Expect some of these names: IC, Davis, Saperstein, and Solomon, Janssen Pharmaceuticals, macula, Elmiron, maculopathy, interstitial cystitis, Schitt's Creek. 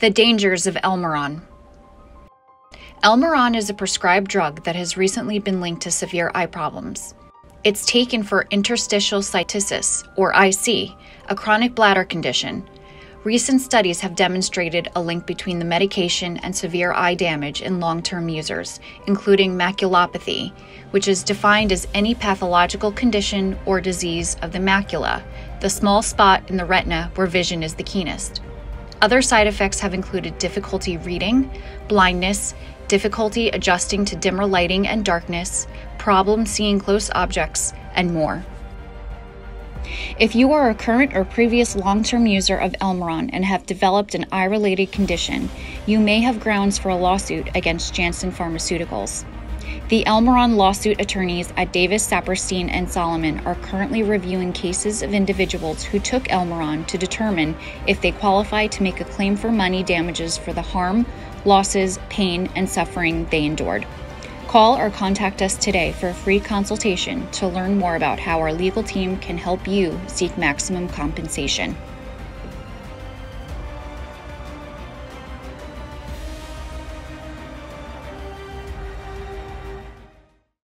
The dangers of Elmiron. Elmiron is a prescribed drug that has recently been linked to severe eye problems. It's taken for interstitial cystitis, or IC, a chronic bladder condition. Recent studies have demonstrated a link between the medication and severe eye damage in long-term users, including maculopathy, which is defined as any pathological condition or disease of the macula, the small spot in the retina where vision is the keenest. Other side effects have included difficulty reading, blindness, difficulty adjusting to dimmer lighting and darkness, problems seeing close objects, and more. If you are a current or previous long-term user of Elmiron and have developed an eye-related condition, you may have grounds for a lawsuit against Janssen Pharmaceuticals. The Elmiron lawsuit attorneys at Davis, Saperstein, and Solomon are currently reviewing cases of individuals who took Elmiron to determine if they qualify to make a claim for money damages for the harm, losses, pain, and suffering they endured. Call or contact us today for a free consultation to learn more about how our legal team can help you seek maximum compensation.